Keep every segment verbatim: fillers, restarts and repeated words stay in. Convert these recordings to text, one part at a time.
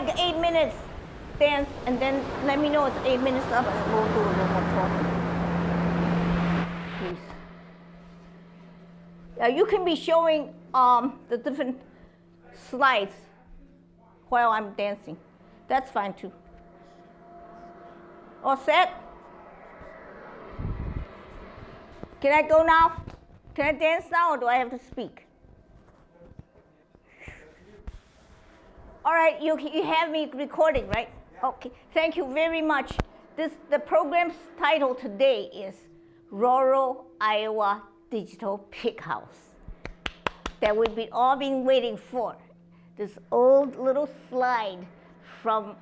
like eight minutes dance, and then let me know it's eight minutes up, and we'll do a little more talking. Please. Now you can be showing um, the different slides while I'm dancing. That's fine too. All set? Can I go now? Can I dance now, or do I have to speak? All right, you, you have me recording, right? Yeah. Okay, thank you very much. This, the program's title today is Rural Iowa Digital Pig House. That we've been all been waiting for. This old little slide from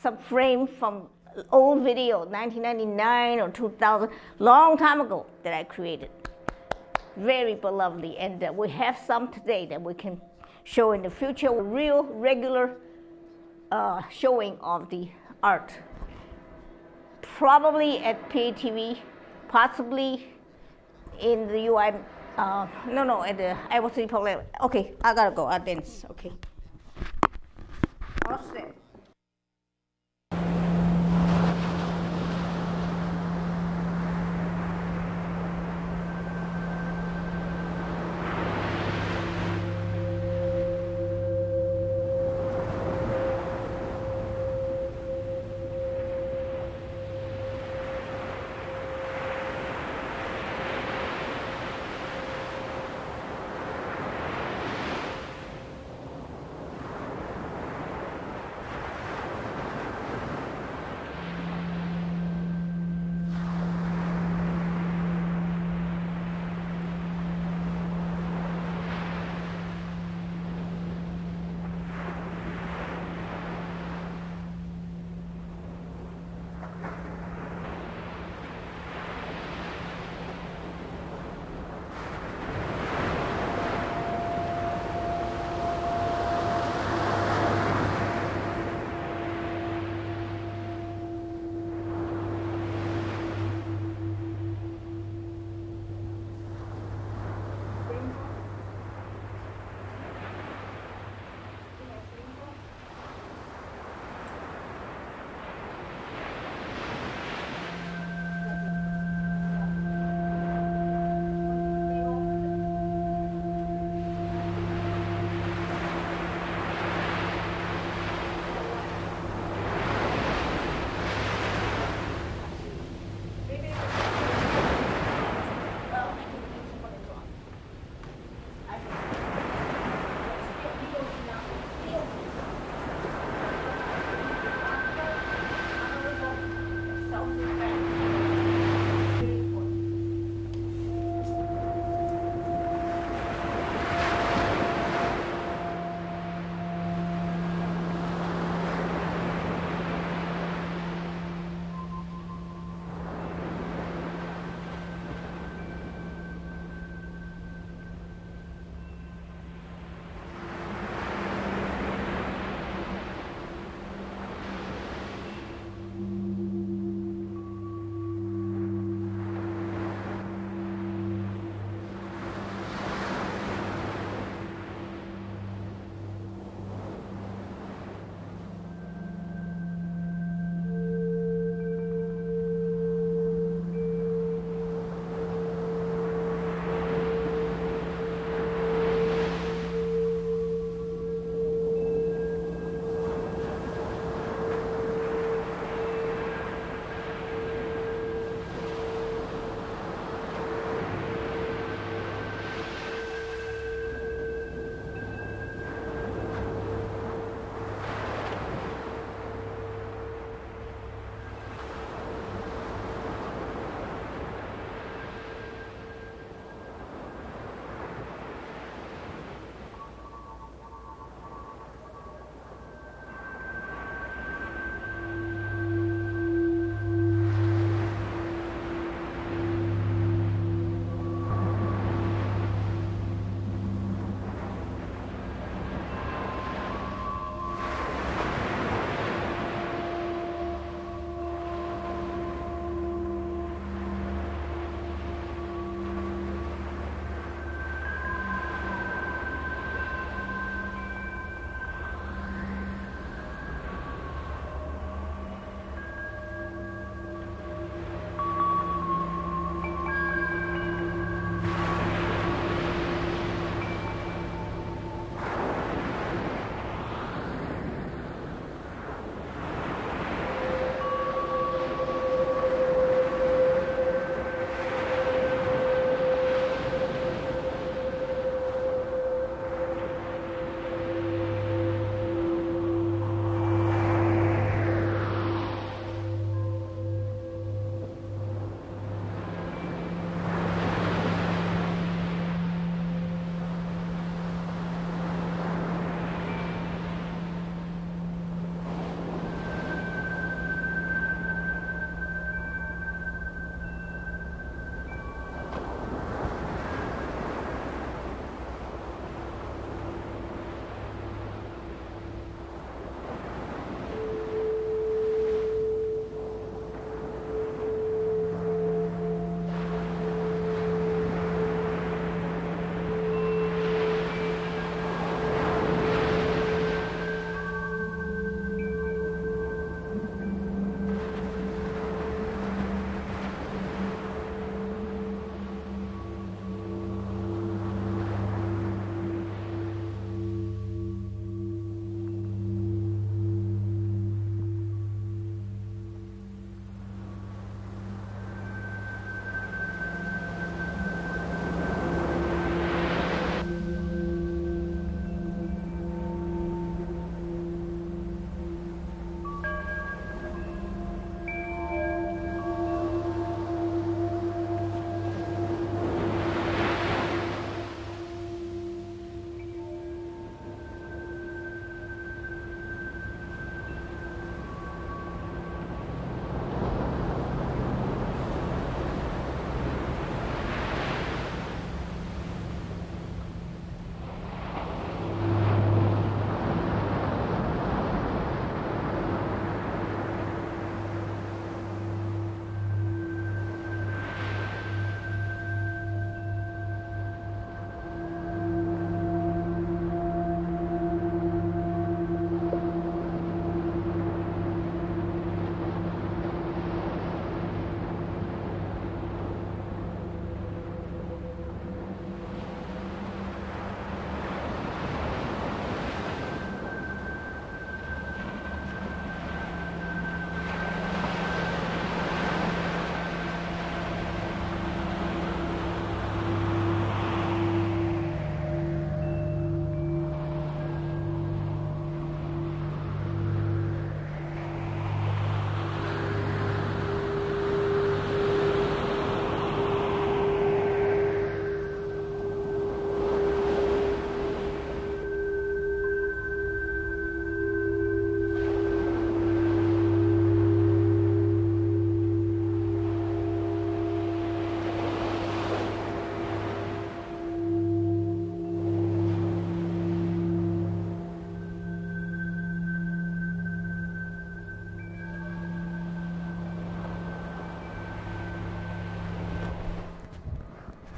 some frame from old video, nineteen ninety-nine or two thousand, long time ago that I created. Very beloved, and uh, we have some today that we can show in the future, real, regular uh, showing of the art. Probably at P A T V, possibly in the U I, uh, no, no, at the Iowa City Public. Okay, I gotta go, I'll dance, okay. All set.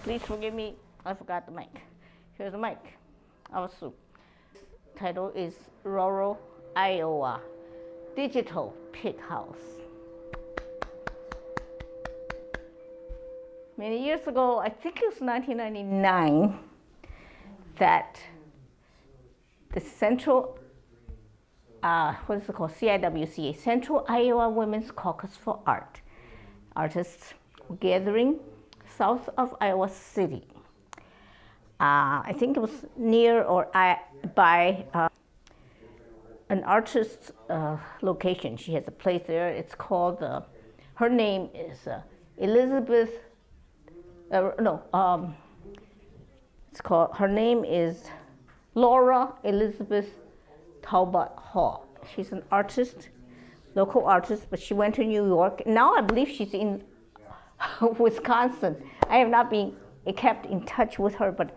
Please forgive me, I forgot the mic. Here's the mic. Our soup. Title is Rural Iowa Digital Pig House. Many years ago, I think it was nineteen ninety-nine, that the Central, uh, what is it called, C I W C A, Central Iowa Women's Caucus for Art. Artists gathering south of Iowa City. Uh, I think it was near or I, by uh, an artist's uh, location. She has a place there. It's called, uh, her name is uh, Elizabeth, uh, no, um, it's called, her name is Laura Elizabeth Talbot Hall. She's an artist, local artist, but she went to New York. Now I believe she's in Wisconsin. I have not been kept in touch with her, but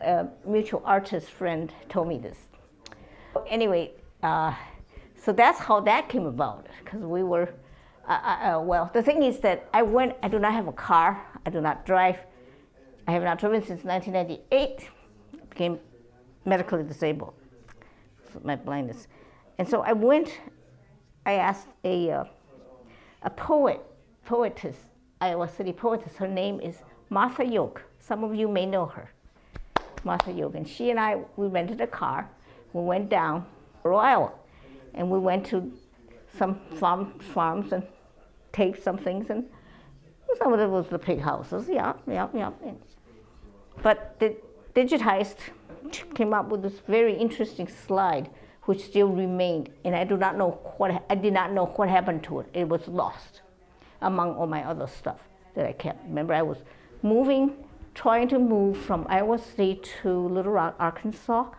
a mutual artist friend told me this. Anyway, uh, so that's how that came about, because we were, uh, uh, well, the thing is that I went, I do not have a car, I do not drive, I have not driven since nineteen ninety-eight, I became medically disabled, my blindness. And so I went, I asked a, uh, a poet, poetess, Iowa City poetess, her name is Martha Yoke. Some of you may know her, Martha Yoke. And she and I, we rented a car. We went down rural Iowa, and we went to some farm, farms and taped some things, and some of it was the pig houses. Yeah, yeah, yeah. But the digitized came up with this very interesting slide, which still remained, and I do not know what I did not know what happened to it. It was lost, among all my other stuff that I kept. Remember, I was moving, trying to move from Iowa City to Little Rock, Arkansas,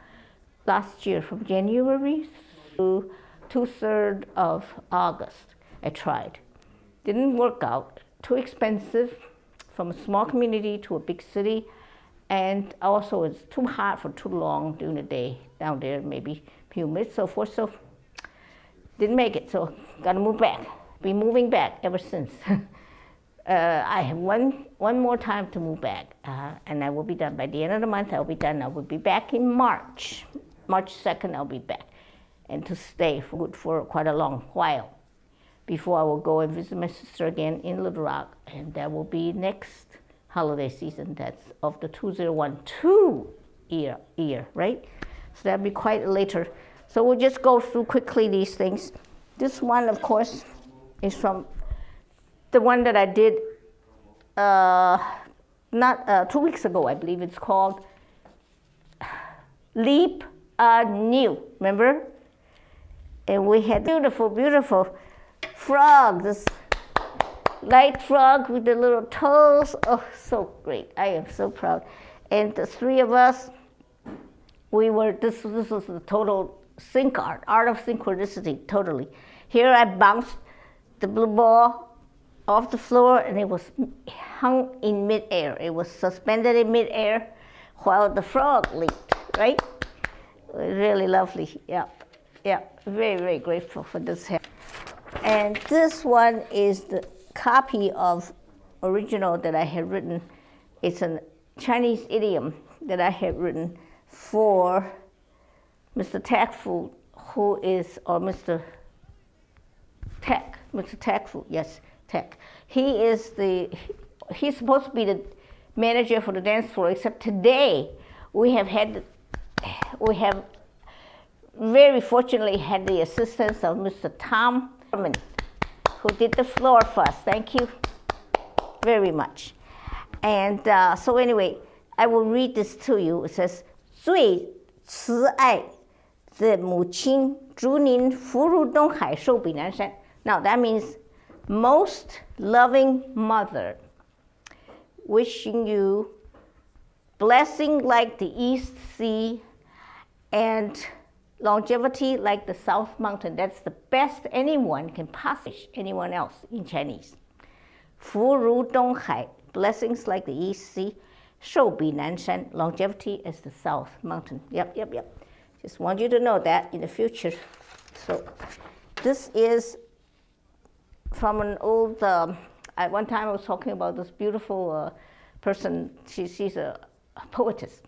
last year from January to two-thirds of August. I tried. Didn't work out. Too expensive, from a small community to a big city, and also it's too hot for too long during the day down there, maybe humid, so forth, so didn't make it, so gotta move back. Been moving back ever since. uh, I have one, one more time to move back, uh, and I will be done. By the end of the month, I'll be done. I will be back in March. March second, I'll be back, and to stay for, good for quite a long while before I will go and visit my sister again in Little Rock, and that will be next holiday season. That's of the two thousand twelve year, year, right? So that'll be quite later. So we'll just go through quickly these things. This one, of course, is from the one that I did uh, not uh, two weeks ago, I believe. It's called Leap Anew, remember? And we had beautiful, beautiful frog, this light frog with the little toes. Oh, so great. I am so proud. And the three of us, we were, this, this was the total sync art, art of synchronicity, totally. Here I bounced the blue ball off the floor, and it was hung in midair. It was suspended in midair while the frog leaped, right? Really lovely, yeah. Yeah, very, very grateful for this help. And this one is the copy of original that I had written. It's a Chinese idiom that I had written for Mister Tak Fu, who is, or Mister Tak, Mister Tak Fu, yes, Tak. He is the, he's supposed to be the manager for the dance floor, except today we have had, we have very fortunately had the assistance of Mister Tom Herman, who did the floor for us. Thank you very much. And uh, so anyway, I will read this to you. It says, 最慈爱的母亲祝您福如东海寿比南山. Now that means most loving mother, wishing you blessing like the East Sea and longevity like the South Mountain. That's the best anyone can possibly, anyone else in Chinese. 福如东海, blessings like the East Sea, 寿比南山, longevity as the South Mountain. Yep, yep, yep. Just want you to know that in the future. So this is from an old, um, at one time I was talking about this beautiful uh, person, she, she's a, a poetess.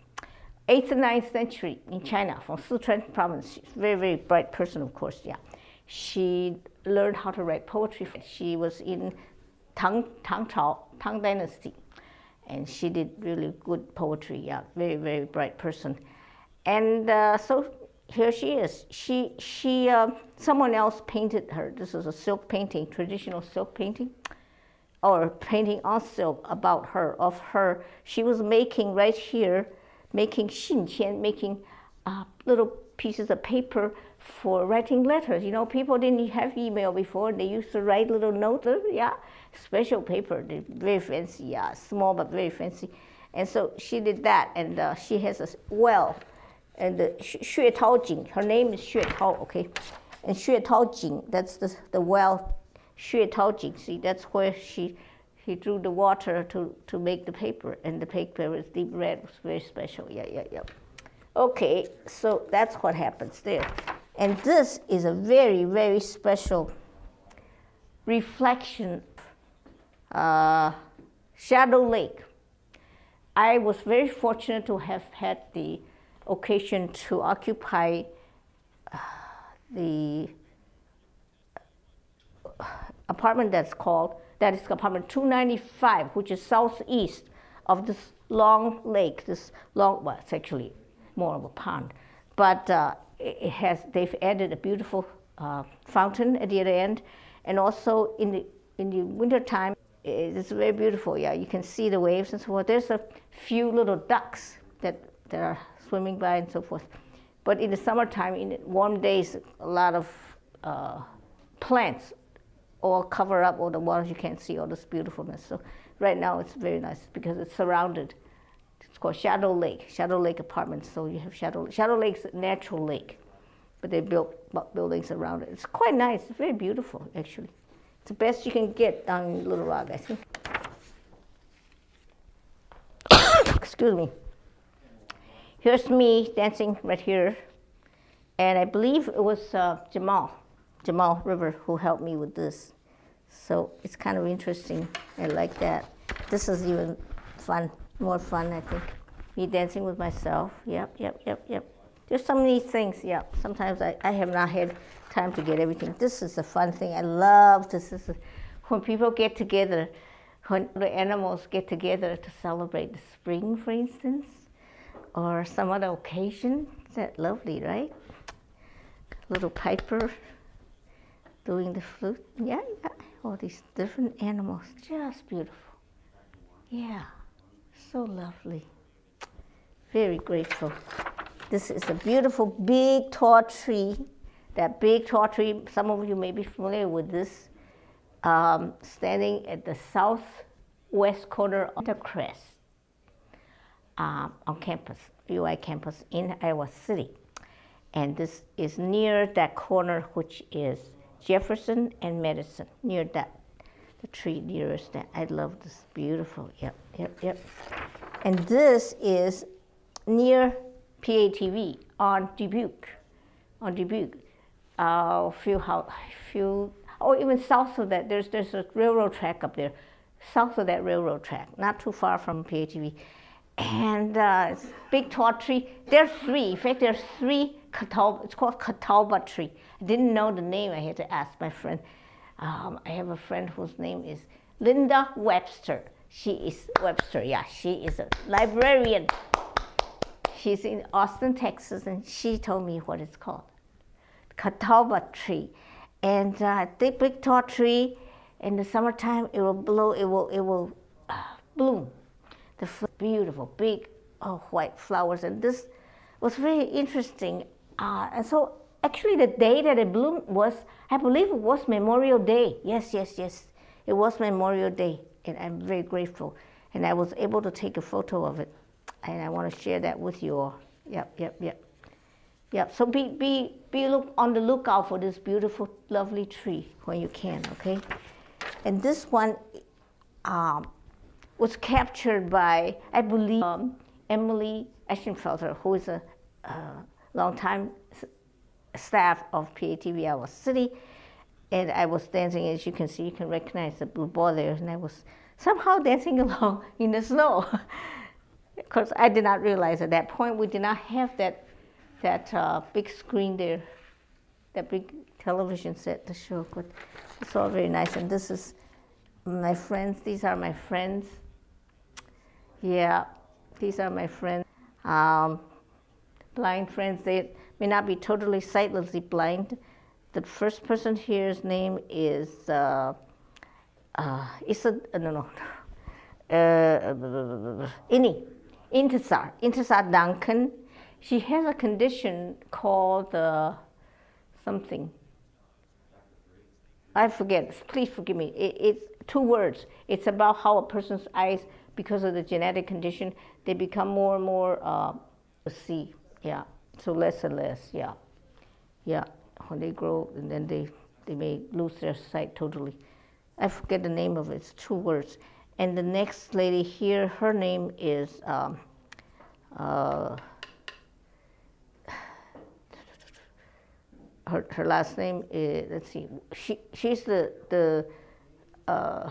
eighth and ninth century in China, from Sichuan province. She's a very, very bright person, of course, yeah. She learned how to write poetry. She was in Tang, Tang Chao, Tang Dynasty, and she did really good poetry, yeah, very, very bright person. And uh, so here she is. She, she uh, someone else painted her. This is a silk painting, traditional silk painting, or painting on silk about her, of her. She was making right here, making xinqian, making uh, little pieces of paper for writing letters. You know, people didn't have email before. They used to write little notes, yeah, special paper, very fancy, yeah, small but very fancy. And so she did that, and uh, she has a well, and the Shu Tao Jing. Her name is Shu Tao, okay, and Shu Tao Jing. That's the the well, Shu Tao Jing. See, that's where she he drew the water to to make the paper, and the paper was deep red. It was very special. Yeah, yeah, yeah. Okay, so that's what happens there. And this is a very, very special reflection, uh, Shadow Lake. I was very fortunate to have had the occasion to occupy uh, the apartment that's called, that is apartment two ninety-five, which is southeast of this long lake, this long, well, it's actually more of a pond, but uh, it has, they've added a beautiful uh, fountain at the other end, and also in the in the winter time, it's very beautiful. Yeah, you can see the waves and so forth. There's a few little ducks that that are swimming by and so forth. But in the summertime, in warm days, a lot of uh, plants all cover up all the waters. You can't see all this beautifulness. So right now it's very nice because it's surrounded. It's called Shadow Lake, Shadow Lake Apartments. So you have Shadow Lake. Shadow Lake's a natural lake, but they built buildings around it. It's quite nice. It's very beautiful, actually. It's the best you can get on Little Rock, I think. Excuse me. Here's me dancing right here. And I believe it was uh, Jamal, Jamal River, who helped me with this. So it's kind of interesting. I like that. This is even fun. More fun, I think. Me dancing with myself. Yep, yep, yep, yep. There's so many things, yeah. Sometimes I, I have not had time to get everything. This is a fun thing. I love this. This is when people get together, when the animals get together to celebrate the spring, for instance, or some other occasion. Isn't that lovely, right? Little Piper doing the flute. Yeah, yeah. All these different animals. Just beautiful. Yeah. So lovely. Very grateful. This is a beautiful big tall tree. That big tall tree, some of you may be familiar with this, um, standing at the southwest corner of the crest um, on campus, U I campus in Iowa City. And this is near that corner, which is Jefferson and Madison, near that. The tree nearest that. I love this. Beautiful. Yep, yep, yep. And this is near P A T V on Dubuque, on Dubuque. A uh, few house, few, or oh, even south of that. There's there's a railroad track up there, south of that railroad track, not too far from P A T V. And uh, it's big tall tree. There's three. In fact, there's three catawba. It's called catawba tree. I didn't know the name. I had to ask my friend. Um, I have a friend whose name is Linda Webster. She is Webster, yeah, she is a librarian. She's in Austin, Texas, and she told me what it's called. Catawba tree. And uh, the big tall tree, in the summertime, it will blow, it will, it will uh, bloom. The beautiful, big, oh, white flowers. And this was very interesting. Uh, and so, actually, the day that it bloomed was, I believe it was Memorial Day. Yes, yes, yes. It was Memorial Day, and I'm very grateful. And I was able to take a photo of it, and I want to share that with you all. Yep, yep, yep. Yep, so be, be, be look, on the lookout for this beautiful, lovely tree when you can, okay? And this one um, was captured by, I believe, um, Emily Eschenfelter, who is a uh, long time staff of P A T V Iowa City, and I was dancing. As you can see, you can recognize the blue ball there, and I was somehow dancing along in the snow. Of course, I did not realize at that point we did not have that, that uh, big screen there, that big television set to show. But it's all very nice. And this is my friends. These are my friends. Yeah, these are my friends. Um, blind friends. They may not be totally sightlessly blind. The first person here's name is uh, uh, Isa, no, no, uh, Ini, Intisar, Intisar Duncan. She has a condition called uh, something. I forget. Please forgive me. It, it's two words. It's about how a person's eyes, because of the genetic condition, they become more and more uh, see. Yeah. So less and less. Yeah. Yeah. When they grow, and then they, they may lose their sight totally. I forget the name of it. It's two words. And the next lady here, her name is um, uh, her, her last name is, let's see, she, she's the, the uh,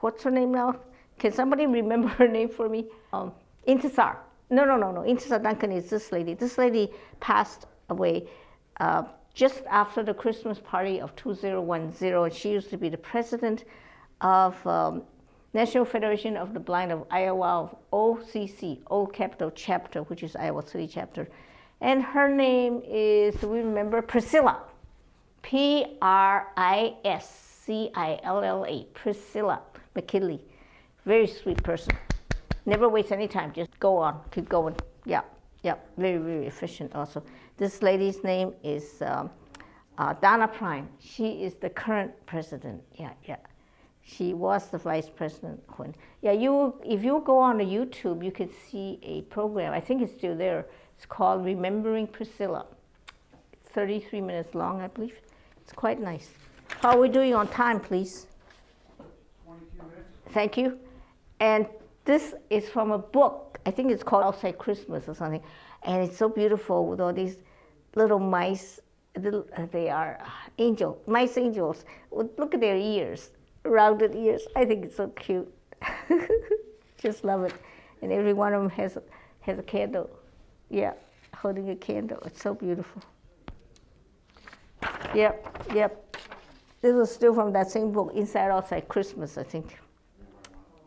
what's her name now? Can somebody remember her name for me? Um, Intisar. No, no, no, no. Intisar Duncan is this lady. This lady passed away uh, just after the Christmas party of two thousand ten. She used to be the president of um, National Federation of the Blind of Iowa, of O C C, Old Capitol Chapter, which is Iowa City Chapter. And her name is, do we remember, Priscilla. P R I S C I L L A. Priscilla McKinley. Very sweet person. Never waste any time, just go on, keep going. Yeah, yeah, very, very efficient also. This lady's name is um, uh, Donna Prime. She is the current president, yeah, yeah. She was the vice president when, yeah, you, if you go on to YouTube, you can see a program, I think it's still there. It's called Remembering Priscilla. It's thirty-three minutes long, I believe. It's quite nice. How are we doing on time, please? twenty-two minutes. Thank you. And this is from a book. I think it's called Outside Christmas or something. And it's so beautiful with all these little mice. Little, they are angel, mice angels. Look at their ears, rounded ears. I think it's so cute. Just love it. And every one of them has, has a candle. Yeah, holding a candle. It's so beautiful. Yep, yep. This was still from that same book, Inside Outside Christmas, I think.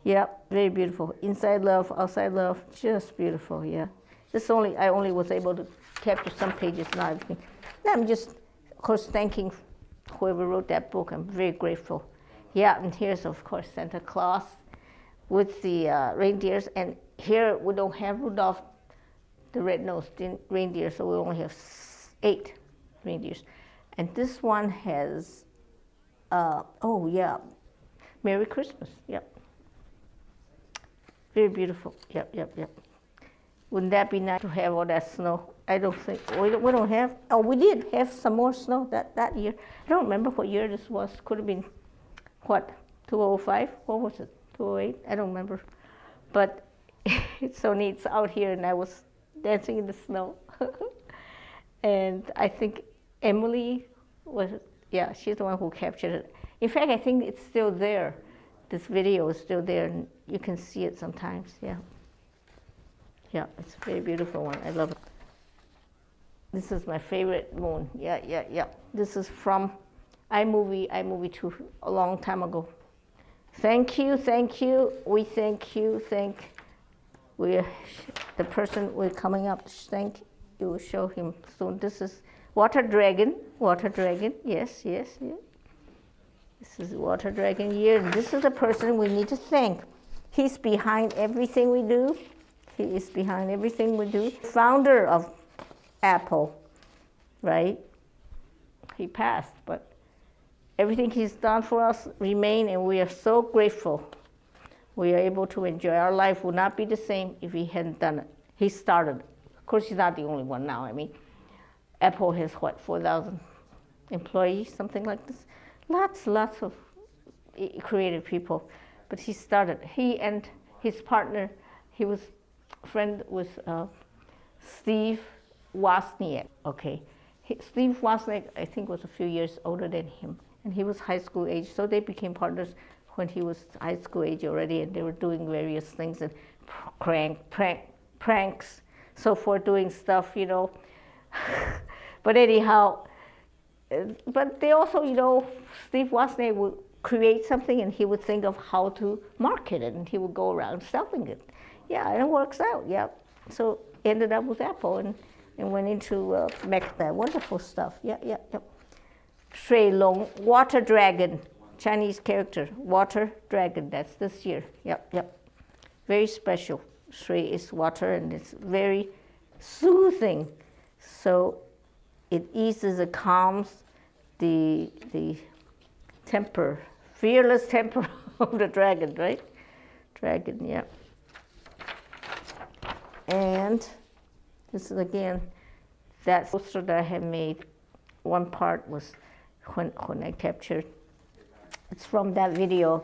Yep, very beautiful. Inside love, outside love, just beautiful, yeah. This only, I only was able to capture some pages, not everything. I'm just, of course, thanking whoever wrote that book. I'm very grateful. Yeah, and here's, of course, Santa Claus with the uh, reindeers. And here we don't have Rudolph the red-nosed reindeer, so we only have eight reindeers. And this one has, uh, oh, yeah, Merry Christmas, yep. Very beautiful. Yep, yep, yep. Wouldn't that be nice to have all that snow? I don't think, we don't, we don't have, oh, we did have some more snow that, that year. I don't remember what year this was. Could have been, what, two oh five? What was it, two oh eight? I don't remember. But it's so neat. It's out here, and I was dancing in the snow. And I think Emily was, yeah, she's the one who captured it. In fact, I think it's still there. This video is still there, and you can see it sometimes, yeah. Yeah, it's a very beautiful one, I love it. This is my favorite moon, yeah, yeah, yeah. This is from iMovie, iMovie two, a long time ago. Thank you, thank you, we thank you, thank, we, the person we're coming up, thank you, will show him soon. This is Water Dragon, Water Dragon, yes, yes, yes. This is Water Dragon year. This is the person we need to thank. He's behind everything we do. He is behind everything we do. Founder of Apple, right? He passed, but everything he's done for us remain, and we are so grateful. We are able to enjoy. Our life would not be the same if he hadn't done it. He started. Of course, he's not the only one now. I mean, Apple has, what, four thousand employees, something like this? Lots, lots of creative people, but he started. He and his partner, he was friend with uh, Steve Wozniak. Okay, he, Steve Wozniak, I think, was a few years older than him. and he was high school age, so they became partners when he was high school age already, and they were doing various things and prank, prank, pranks, so forth, doing stuff, you know. But anyhow, but they also, you know, Steve Wozniak would create something and he would think of how to market it, and he would go around selling it. Yeah, and it works out, yeah. So ended up with Apple and, and went into uh, Mac, that wonderful stuff. Yeah, yeah, yeah. Shui Long, Water Dragon, Chinese character, Water Dragon, that's this year. Yep, yep. Very special. Shui is water and it's very soothing. So it eases, it calms the, the temper, fearless temper of the dragon, right? Dragon, yeah. And this is again, that poster that I have made, one part was when, when I captured, it's from that video,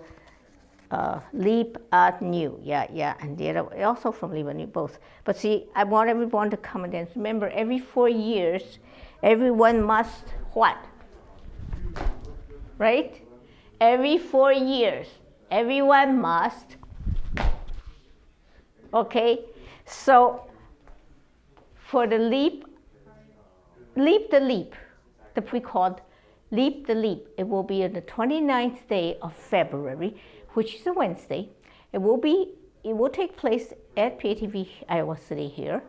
uh, Leap Anew, yeah, yeah, and the other, also from Leap Anew, both. But see, I want everyone to come and dance. Remember, every four years, everyone must what? Right? Every four years, everyone must, okay? So, for the leap, leap the leap, that we called Leap the Leap. It will be on the twenty-ninth day of February, which is a Wednesday. It will be, it will take place at P A T V Iowa City here,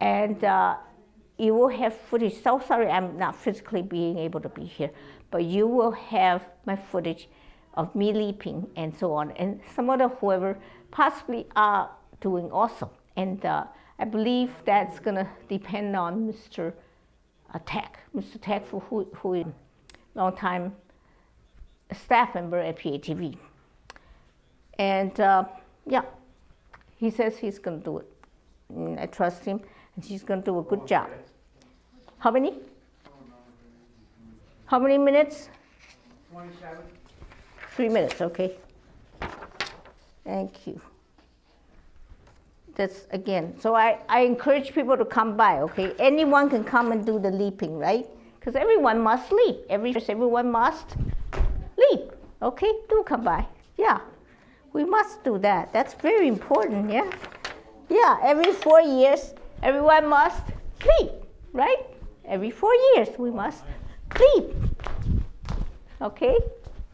and uh, you will have footage. So sorry, I'm not physically being able to be here, but you will have my footage of me leaping and so on, and some other whoever possibly are doing also. And uh, I believe that's going to depend on Mister Tak, Mister Tak Fu, who, who is a long-time staff member at P A T V. And uh, yeah, he says he's going to do it. And I trust him, and he's going to do a good job. How many? How many minutes? twenty-seven. Three minutes, okay. Thank you. That's again, so I, I encourage people to come by, okay? Anyone can come and do the leaping, right? Because everyone must leap. Every, everyone must leap, okay? Do come by, yeah. We must do that. That's very important, yeah? Yeah, every four years, everyone must leap, right? Every four years, we must leap, okay?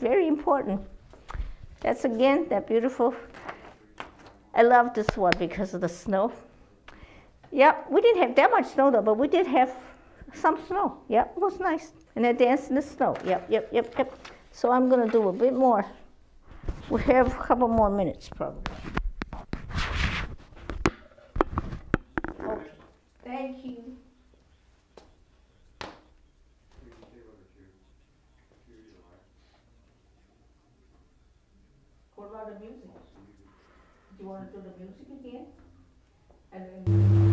Very important. That's again, that beautiful. I love this one because of the snow. Yep, we didn't have that much snow though, but we did have some snow. Yep, it was nice. And I danced in the snow. Yep, yep, yep, yep. So I'm going to do a bit more. We have a couple more minutes probably. Okay, thank you. What about the music? You want to do the music again? And then